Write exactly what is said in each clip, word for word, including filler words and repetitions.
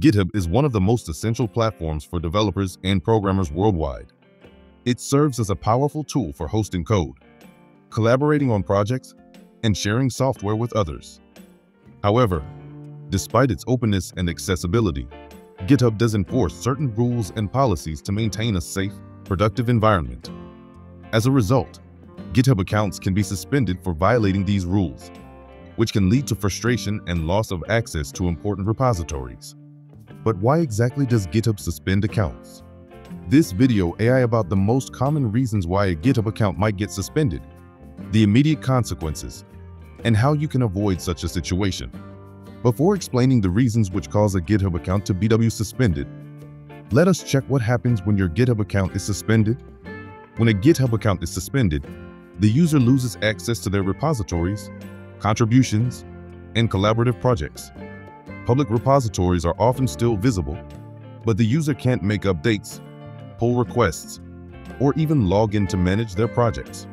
GitHub is one of the most essential platforms for developers and programmers worldwide. It serves as a powerful tool for hosting code, collaborating on projects, and sharing software with others. However, despite its openness and accessibility, GitHub does enforce certain rules and policies to maintain a safe, productive environment. As a result, GitHub accounts can be suspended for violating these rules, which can lead to frustration and loss of access to important repositories. But why exactly does GitHub suspend accounts? This video is about the most common reasons why a GitHub account might get suspended, the immediate consequences, and how you can avoid such a situation. Before explaining the reasons which cause a GitHub account to be suspended, let us check what happens when your GitHub account is suspended. When a GitHub account is suspended, the user loses access to their repositories, contributions, and collaborative projects. Public repositories are often still visible, but the user can't make updates, pull requests, or even log in to manage their projects.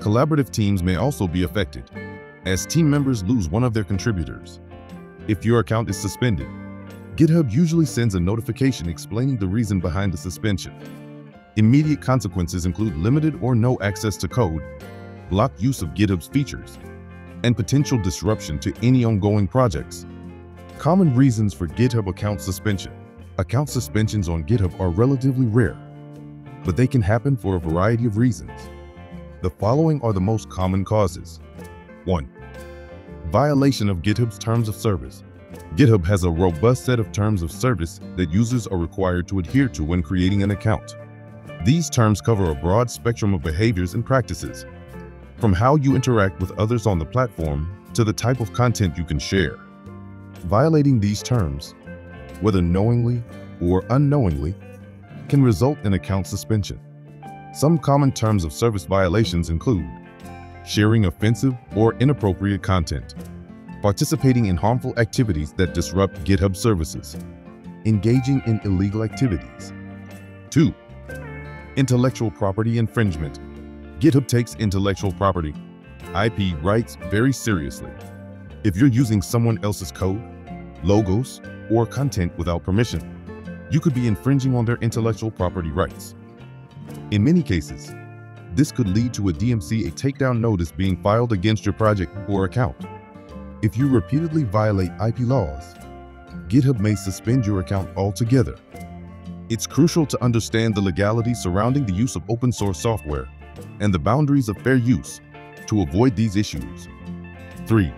Collaborative teams may also be affected, as team members lose one of their contributors. If your account is suspended, GitHub usually sends a notification explaining the reason behind the suspension. Immediate consequences include limited or no access to code, blocked use of GitHub's features, and potential disruption to any ongoing projects. Common reasons for GitHub account suspension. Account suspensions on GitHub are relatively rare, but they can happen for a variety of reasons. The following are the most common causes. one. Violation of GitHub's terms of service. GitHub has a robust set of terms of service that users are required to adhere to when creating an account. These terms cover a broad spectrum of behaviors and practices, from how you interact with others on the platform to the type of content you can share. Violating these terms, whether knowingly or unknowingly, can result in account suspension. Some common terms of service violations include sharing offensive or inappropriate content, participating in harmful activities that disrupt GitHub services, engaging in illegal activities. two. Intellectual property infringement. GitHub takes intellectual property, I P rights, very seriously. If you're using someone else's code, logos, or content without permission, you could be infringing on their intellectual property rights. In many cases, this could lead to a D M C A takedown notice being filed against your project or account. If you repeatedly violate I P laws, GitHub may suspend your account altogether. It's crucial to understand the legality surrounding the use of open source software and the boundaries of fair use to avoid these issues. three.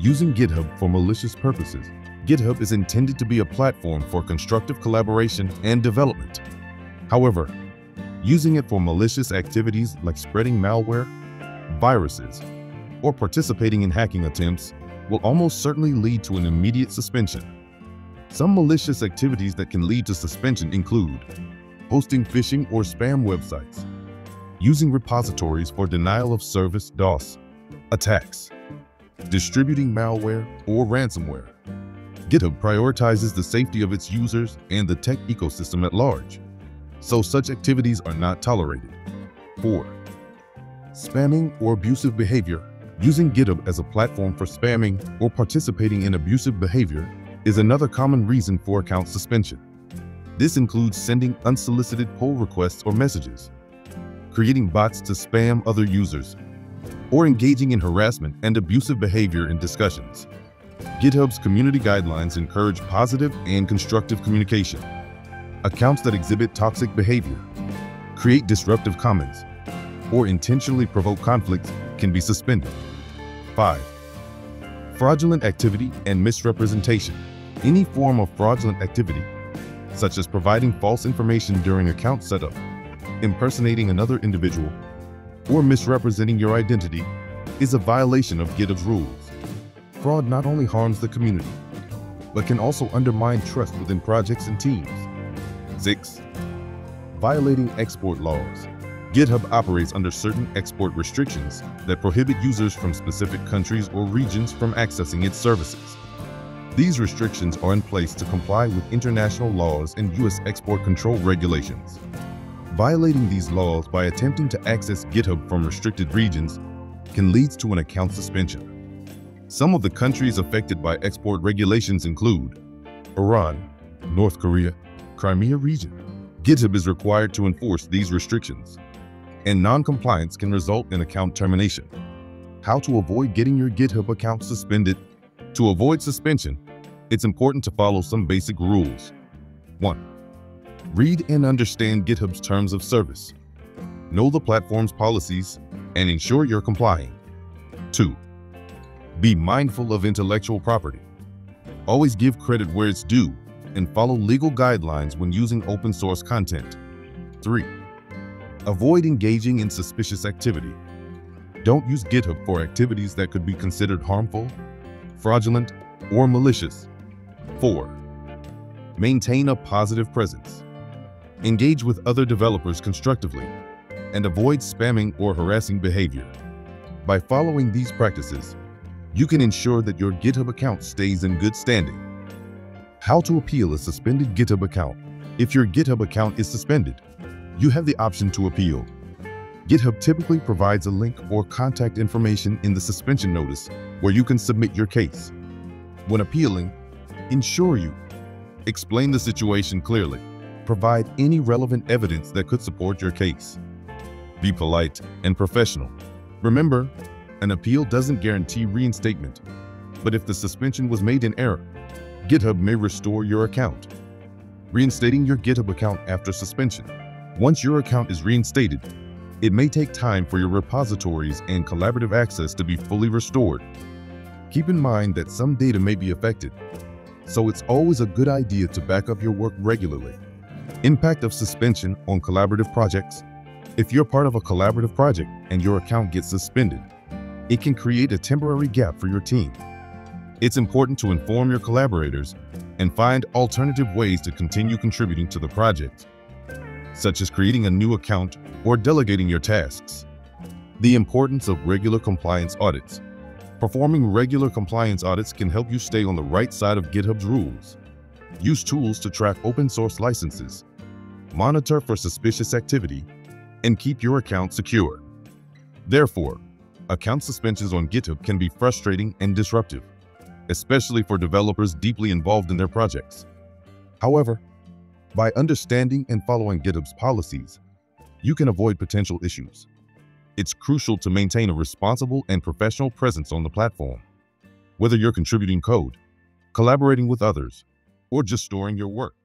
Using GitHub for malicious purposes. GitHub is intended to be a platform for constructive collaboration and development. However, using it for malicious activities like spreading malware, viruses, or participating in hacking attempts will almost certainly lead to an immediate suspension. Some malicious activities that can lead to suspension include hosting phishing or spam websites, using repositories for denial of service (D O S) attacks, distributing malware or ransomware. GitHub prioritizes the safety of its users and the tech ecosystem at large, so such activities are not tolerated. four. Spamming or abusive behavior. Using GitHub as a platform for spamming or participating in abusive behavior is another common reason for account suspension. This includes sending unsolicited pull requests or messages, creating bots to spam other users, or engaging in harassment and abusive behavior in discussions. GitHub's community guidelines encourage positive and constructive communication. Accounts that exhibit toxic behavior, create disruptive comments, or intentionally provoke conflicts can be suspended. five. Fraudulent activity and misrepresentation. Any form of fraudulent activity, such as providing false information during account setup, impersonating another individual, or misrepresenting your identity, is a violation of GitHub's rules. Fraud not only harms the community, but can also undermine trust within projects and teams. six. Violating export laws. GitHub operates under certain export restrictions that prohibit users from specific countries or regions from accessing its services. These restrictions are in place to comply with international laws and U S export control regulations. Violating these laws by attempting to access GitHub from restricted regions can lead to an account suspension. Some of the countries affected by export regulations include Iran, North Korea, Crimea region. GitHub is required to enforce these restrictions, and non-compliance can result in account termination. How to avoid getting your GitHub account suspended? To avoid suspension, it's important to follow some basic rules. one. Read and understand GitHub's terms of service. Know the platform's policies and ensure you're complying. two. Be mindful of intellectual property. Always give credit where it's due and follow legal guidelines when using open source content. three. Avoid engaging in suspicious activity. Don't use GitHub for activities that could be considered harmful, fraudulent, or malicious. four. Maintain a positive presence. Engage with other developers constructively and avoid spamming or harassing behavior. By following these practices, you can ensure that your GitHub account stays in good standing. How to appeal a suspended GitHub account. If your GitHub account is suspended, you have the option to appeal. GitHub typically provides a link or contact information in the suspension notice where you can submit your case. When appealing, ensure you explain the situation clearly. Provide any relevant evidence that could support your case. Be polite and professional. Remember, an appeal doesn't guarantee reinstatement, but if the suspension was made in error, GitHub may restore your account. Reinstating your GitHub account after suspension. Once your account is reinstated, it may take time for your repositories and collaborative access to be fully restored. Keep in mind that some data may be affected, so it's always a good idea to back up your work regularly. Impact of suspension on collaborative projects. If you're part of a collaborative project and your account gets suspended, it can create a temporary gap for your team. It's important to inform your collaborators and find alternative ways to continue contributing to the project, such as creating a new account or delegating your tasks. The importance of regular compliance audits. Performing regular compliance audits can help you stay on the right side of GitHub's rules. Use tools to track open source licenses, monitor for suspicious activity, and keep your account secure. Therefore, account suspensions on GitHub can be frustrating and disruptive, especially for developers deeply involved in their projects. However, by understanding and following GitHub's policies, you can avoid potential issues. It's crucial to maintain a responsible and professional presence on the platform. Whether you're contributing code, collaborating with others, or just storing your work,